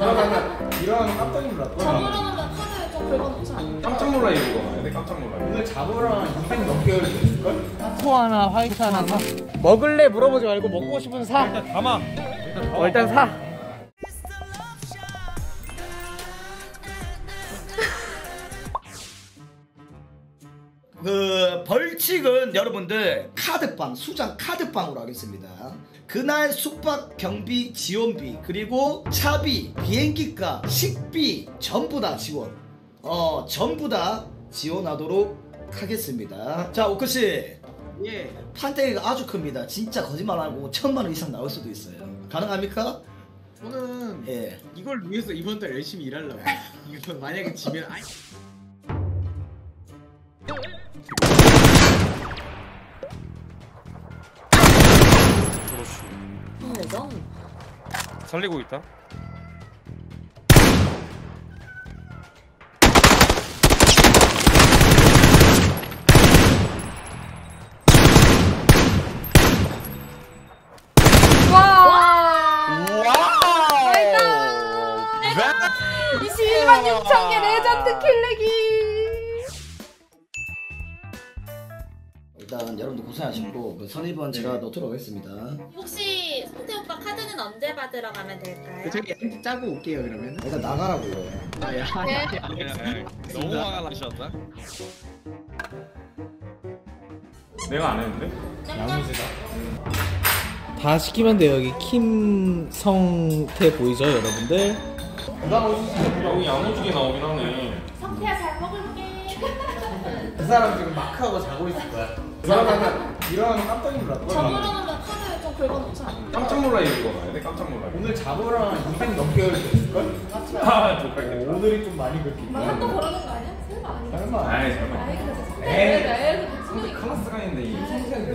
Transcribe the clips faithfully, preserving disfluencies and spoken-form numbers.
이런 이런 깜짝 놀랐다. 저번에는 몇 칸을 좀 긁어놓지 않나요? 깜짝 놀라 이거. 근데 깜짝 놀라. 오늘 잡으랑 이백 몇 개월 됐을걸? 타코 하나, 화이트 하나 사. 먹을래 물어보지 말고 먹고 싶은 사. 일단 담아. 일단, 어, 일단 사. 그 벌칙은 여러분들 카드빵, 수장 카드빵으로 하겠습니다. 그날 숙박 경비, 지원비, 그리고 차비, 비행기값, 식비 전부 다 지원, 어 전부 다 지원하도록 하겠습니다. 자, 오크씨, 예, 판때기가 아주 큽니다. 진짜 거짓말하고 천만 원 이상 나올 수도 있어요. 가능합니까? 저는 예, 이걸 위해서 이번 달 열심히 일하려고. 이거 만약에 지면 아이... 살리고 있다. 와! 와! 대단! 이십일만 육천 개 레전드 킬내기. 일단 여러분들 고생하셨고 선입은 제가 넣도록 하겠습니다. 혹시 성태 오빠 카드는 언제 받으러 가면 될까요? 저기 엔트 짜고 올게요. 그러면 일단 나가라고요. 아야 너무 화가 나셨다. 내가 안 했는데? 양무지다. 다 시키면 돼요. 여기 킴성태 보이죠 여러분들? 나 여기 양무지게 나오긴 하네. 성태야 잘 먹을게. 그 사람 지금 마크하고 자고 있을 거야. 이런 깜짝 놀랐다. 저번에는 몇 칸을 좀 긁어놓지 않나요? 깜짝 놀라 이거. 근데 깜짝 놀라. 오늘 잡으랑 이백 몇 개월 됐을걸? 아, 오늘이 좀 많이 긁힌 거야. 한도 걸어놓은 거 아니야? 설마 아니야? 설마. 아니 설마. 아니 그래서 성태 클라스가 있는데 이 성태인데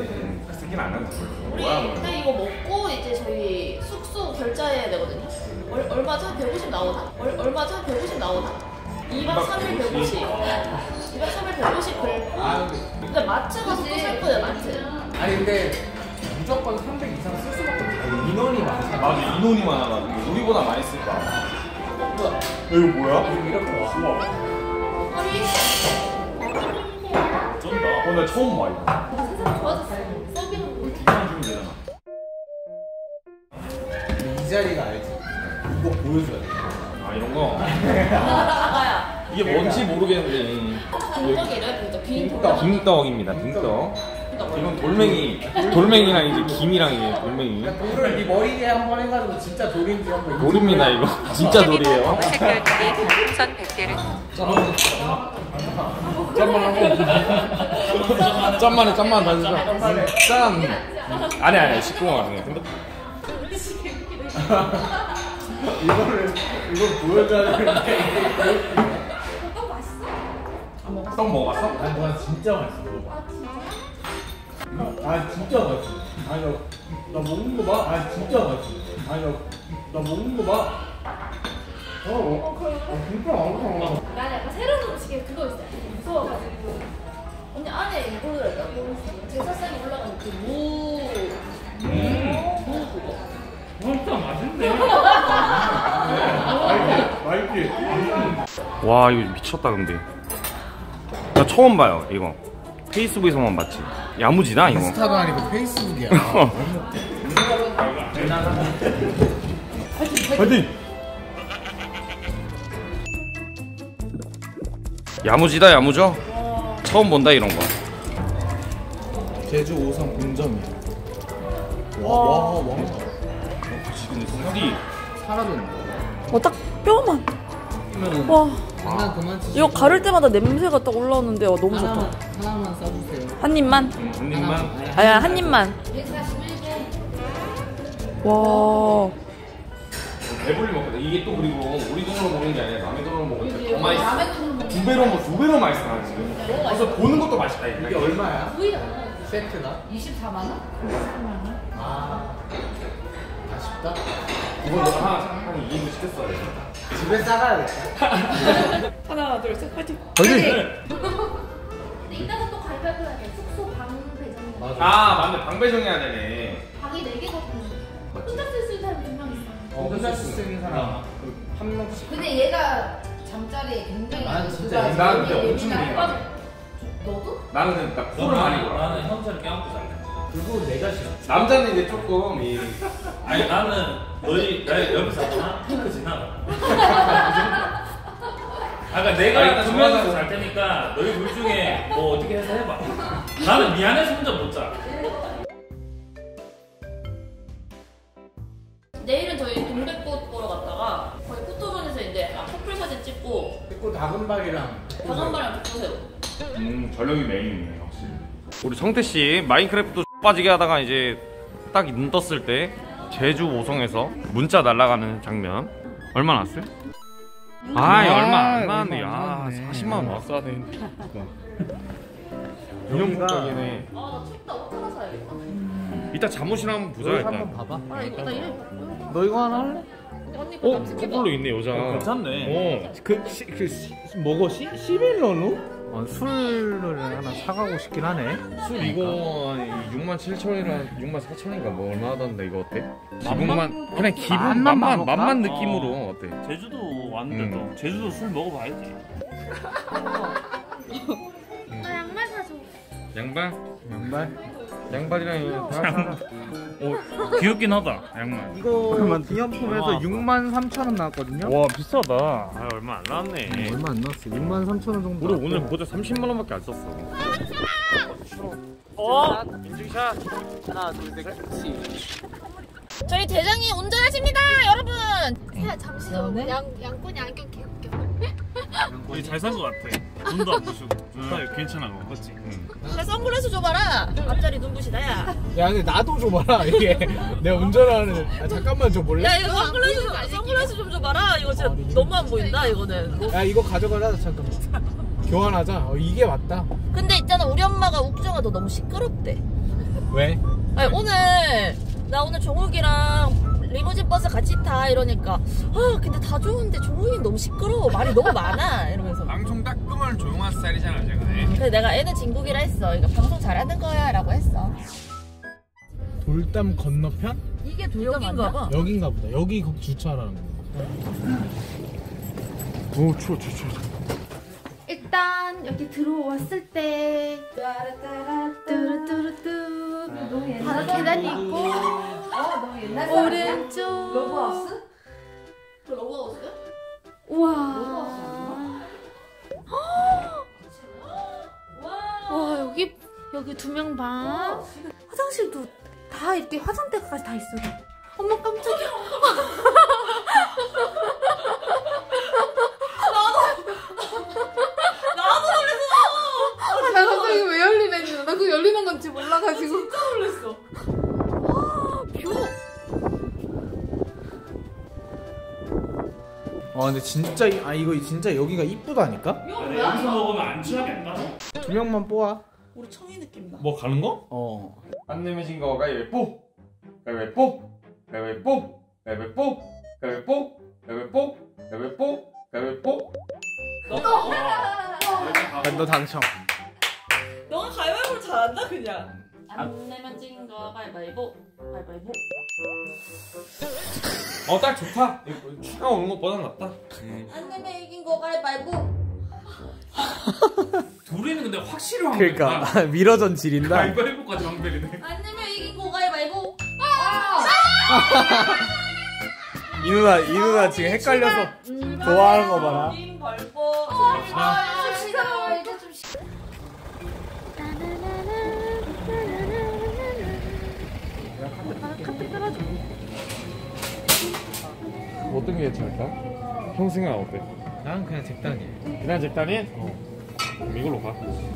쓰긴 안 한다. 우리 일단 이거 먹고 이제 저희 숙소 결제해야 되거든요. 얼마죠? 백오십 나오나? 얼마죠? 백오십 나오나? 이박 삼일 백오십. 이백 삼일 백오십 긁고. 아, 근데 마트 가서 또 살 거야, 마트. 아니 근데 무조건 삼백 이상 쓸 수밖에 없어. 인원이 많아. 맞아, 인원이 많아가지고 우리보다 많이 쓸 거야. 뭐야? 이거 뭐야? 이거 이렇게 왔어. 아니 쩐다. 오늘 처음 봐 이거. 세상 좋아졌어. 썩이는 거. 뒤만 주면 되잖아. 이 자리가 알지? 이거 보여줘야 돼. 아 이런 거? 이게 뭔지 모르겠는데. 빙떡이래? 빙떡? 빙떡입니다. 빙떡. 이건 돌멩이. 돌멩이랑 이제 김이랑 이게 돌멩이. 돌을 네 머리에 한번 해가지고 진짜 돌인지 한번. 돌입니다 이거. 진짜 돌이에요. 선 백 개를. 짠만 하고. 짠만에 짠만 다시자. 짠. 아니 아니 식구가 아니야. 이거를 이거 보여줘야 되는데. 떡 먹어봤어? 아니 나 진짜 맛있어. 아 진짜? 아 진짜 맛있어. 아니 나, 나 먹는 거 봐. 아 진짜 맛있어. 아니 나, 나 먹는 거 봐. 어? 어 그래? 아 진짜 맛있어. 난 약간 새로운 음식에 그거 있어. 무서워가지고. 언니 안에 이거를 약간 제사상이 올라가는 그 무... 음! 무 그거? 진짜 맛있네. 맛있지? 맛있지? 와 이거 미쳤다 근데. 나 처음 봐요 이거. 페이스북에서만 봤지. 야무지다 이거. 인스타도 아니고 페이스북이야. 파이팅! 야무지다 야무져? 처음 본다 이런 거. 제주 오성 본점이야. 와와 왕다. 지금 소리 사라졌네. 어 딱 뼈만. 와. 아, 이거 가를 때마다 냄새가 딱 올라오는데 와 너무 하나만, 좋다. 하나만 써주세요. 한 입만? 음, 한 입만? 아야 한 입만. 백사십일 개. 와. 배불리 먹거든. 이게 또 그리고 우리 돈으로 먹는 게 아니라 남의 돈으로 먹으니까 더 맛있어. 두 배로 먹어. 두 배로 맛있어 지금. 그래서 보는 것도 맛있다. 이게, 이게 얼마야? 세트가? 이십사만 원? 이십사만 원? 아. 아쉽다. 이걸로 한 이 인분 시켰어야 돼. 집에 싸가야겠다. 하나, 둘, 셋, 파이팅! 파이팅! 근데 이따가 또 갈비하고 해야 돼. 숙소 방 배정. 맞아. 아, 맞네. 방 배정해야 되네. 방이 네 개거든요. 혼자 쓸 수 있는 사람이 두 명 있어. 어, 혼자 쓰는 사람 한 명씩. 근데 얘가 잠자리에 굉장히 난 진짜 나는 근데 엄청 많이 너도? 나는 딱 코를 많이 걸어. 나는 형제를 껴안고 잘래. 그리고 내가 싫어. 남자는 이제 조금 이 아니 나는 너희 나 옆에서 하나 핑크 지나가. 아까 내가 두 명이서 잘 테니까 너희 둘 중에 뭐 어떻게 해서 해봐. 나는 미안해서 혼자 못 자. 내일은 저희 동백꽃 보러 갔다가 거의 꽃도변에서 이제 아, 커플 사진 찍고. 그리고 다금발이랑 다금발이랑 독보새우. 음, 전력이 메인이네 확실히. 우리 성태씨 마인크래프트 빠지게 하다가 이제 딱 눈 떴을 때 제주 오송에서 문자 날아가는 장면 얼마 났어요? 아이 얼마 안 나왔네. 아 사십만 원 왔어야 되는데. 운영국적이네. 아 나 춥다 옷 하나 사야겠다. 이따 잠옷이랑 한번 보자. 일단 한번 봐봐. 아 이거 나 이래 너 이거 하나 할래? 언니 어? 커플로 있네 여자. 어, 괜찮네. 어 그 시.. 그 시.. 뭐고 시.. 시밀러누? 어, 술을 하나 사가고 싶긴 하네. 술 그러니까. 이거 육만 칠천 원이랑 육만 사천 원인가 뭐 얼마 하던데 이거 어때? 기분만 그냥 기분 맛만 맛만, 맛만 느낌으로 어. 어때? 제주도 왔는데 응. 너 제주도 술 먹어봐야지. 응. 나 양말 사줘. 양발? 양발? 양발이랑 다 사라. 어, 귀엽긴 하다 양말. 이거 기념품에서 육만 삼천 원 나왔거든요? 와 비싸다. 아 얼마 안 나왔네. 음, 얼마 안 나왔어. 육만 삼천 원 정도. 우리 오늘 보자 삼십만 원 밖에 안 썼어. 어? 인증샷! 하나 둘셋 김치. 저희 대장님 운전하십니다 여러분! 야 잠시 양권이 안경 개웃겨. 우리 잘 산 거 같아. 눈도 안 부시고. 응. 괜찮아 그거 맞지? 응. 나 선글라스 줘봐라. 앞자리 눈부시다 야. 야 근데 나도 줘봐라 이게. 내가 운전하는. 아, 잠깐만 줘볼래? 야 이거 선글라스 좀, 선글라스 좀 줘봐라. 이거 진짜 아, 너무 안 보인다 이거는. 야 이거 가져가라 잠깐만. 교환하자. 어, 이게 맞다. 근데 있잖아 우리 엄마가 욱정아 너 너무 시끄럽대. 왜? 아니 오늘 나 오늘 종욱이랑 리무진 버스 같이 타 이러니까 아 근데 다 좋은데 종욱이 너무 시끄러워 말이 너무 많아 이러면서 방송 따끔한 조용한 스타일이잖아 제가. 근데 내가 애는 진국이라 했어. 그러니까 방송 잘하는 거야 라고 했어. 돌담 건너편? 이게 돌담인가 봐. 여긴가 보다. 여기 주차라는 거. 오 추워 추워 추워. 일단 여기 들어왔을 때 뚜루뚜루뚜 바로 계단이 있고 오른쪽 러브하우스? 저 러브하우스요? 우와 러브하우스 와 여기 여기 두 명 방 화장실도 다 이렇게 화장대까지 다 있어요. 엄마 깜짝이야. 나도 나도 놀랬어. 나 갑자기 왜 열리네 진짜. 나 그거 열리는 건지 몰라가지고 진짜 놀랬어. 아 근데 진짜 아 이거 진짜 여기가 이쁘다니까? 여기서 먹으면 안 취하겠다. 두 명만 뽑아. 우리 청이 느낌 나. 뭐 가는 거? 어. 안 내면진 거가 예뻐. 예뻐. 예뻐. 예뻐. 예뻐. 예뻐. 예뻐. 예뻐. 너 당첨. 너가 가위바위보를 잘한다 그냥. 안 내면진 거가 가위바위보. 가위바위보. 어 딱 좋다. 추가 오는 것보다 낫다. 음. 안 내면 이긴 거 가위바위보. 둘이는 근데 확실히 황벨이다. 그러니까 아, 미러전 지린다. 가위바위보까지 황벨이네. 안 내면 이긴 거 가위바위보. 이 누나 이 누나 지금 헷갈려서 음, 좋아하는 거 봐라. 님 벌보. 시사 이제 좀 시. 카페 깔아줘. 어떤 게 괜찮을까? 형 생각 어때? 난 그냥 잭단이. 그냥 잭단이? 어. 그럼 이걸로 가.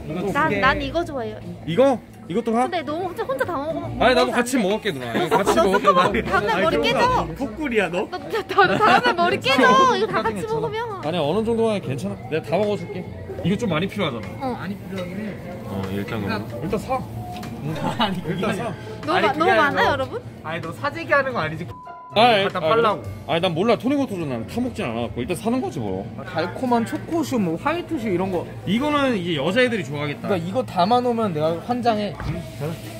이거 난, 난 이거 좋아해요. 이거? 이것도 가? 근데 너무 혼자, 혼자 다 먹어. 아니 나도 같이 먹을게 누나. 같이 먹을게. 다음날 머리 깨져. 풋꿀이야 너? 너, 너 다음날 머리 깨져. 이거 다 같이 먹으면. 아니 어느 정도만 괜찮아. 내가 다 먹어줄게. 이거 좀 많이 필요하잖아. 어. 많이 필요하긴 해. 어 일단 그럼. 일단 사. 아니 일단 사. 너무, 아니, 마, 너무 많아 너, 여러분? 아니 너 사재기 하는 거 아니지? 아니, 갖다 아니, 빨라고. 아니 난 몰라. 토니고토는 난 타먹진 않아갖고 일단 사는 거지 뭐. 아, 달콤한 초코슈 뭐 화이트슈 이런 거. 이거는 이제 여자애들이 좋아하겠다. 그러니까 이거 담아놓으면 내가 환장해. 응?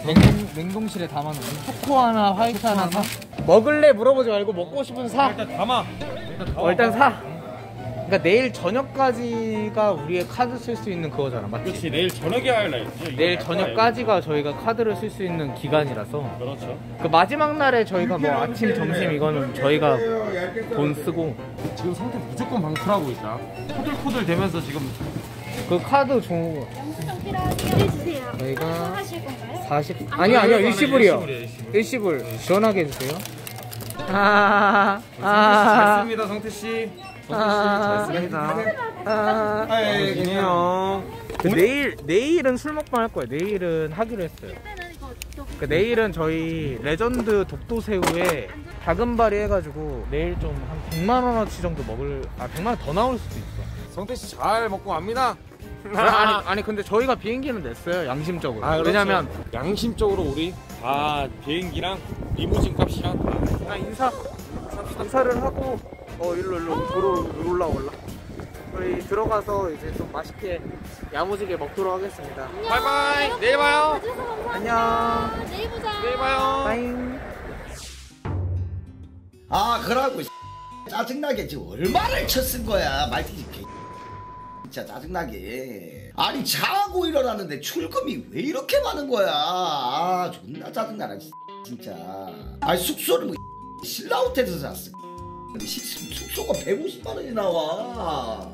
냉동, 냉동실에 담아놓으면 초코 하나 화이트 초코 하나, 하나? 먹을래 물어보지 말고 먹고 싶은 사. 일단 담아. 일단, 담아. 어, 일단 사. 그러니까 내일 저녁까지가 우리의 카드 쓸 수 있는 그거잖아, 맞지? 그렇지, 내일 저녁이 하이라이트죠. 내일 저녁까지가 저희가 카드를 쓸 수 있는 기간이라서. 그렇죠. 그 마지막 날에 저희가 뭐 아침, 점심 이거는 저희가 돈 쓰고. 지금 상태 무조건 방출하고 있다. 코들코들 되면서 지금. 그 카드 종. 영수증 필요하세요? 해주세요. 저희가 하실 건가요? 사십. 아니요, 아니요, 일시불이요. 일시불. 시원하게 해주세요. 아, 아. 잘 씁니다, 성태씨. 잘습니다. 아, 아니에요. 내일 내일은 술 먹방 할 거예요. 내일은 하기로 했어요. 그 내일은 저희 레전드 독도새우에 작은 발이 해가지고 내일 좀 한 백만 원어치 정도 먹을. 아 백만 원 더 나올 수도 있어. 성태 씨 잘 먹고 갑니다. 아니 아니 근데 저희가 비행기는 냈어요 양심적으로. 아, 왜냐면 양심적으로 우리 다 비행기랑 리무진 값이랑 다 인사 인사를 하고. 어 일로 일로 도로 올라 올라. 저희 들어가서 이제 좀 맛있게 야무지게 먹도록 하겠습니다. 바이바이. 내일 봐요. 안녕. 내일 보자. 내일 봐요. 빠잉. 아 그러고 짜증나게 지금 얼마나 쳐쓴 거야 말티즈 진짜 짜증나게. 아니 자고 일어났는데 출금이 왜 이렇게 많은 거야. 아 존나 짜증나라 진짜. 아니 숙소를 뭐 신라호텔에서 잤어. 숙소가 백오십만 원이 나와.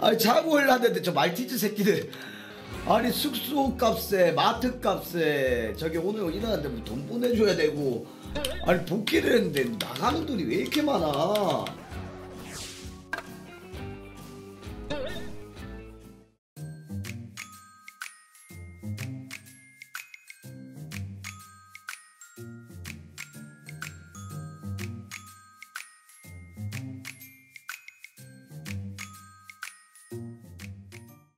아니 자고 일어났는데 저 말티즈 새끼들 아니 숙소 값에 마트 값에 저기 오늘 일어났는데 뭐 돈 보내줘야 되고 아니 복귀를 했는데 나가는 돈이 왜 이렇게 많아.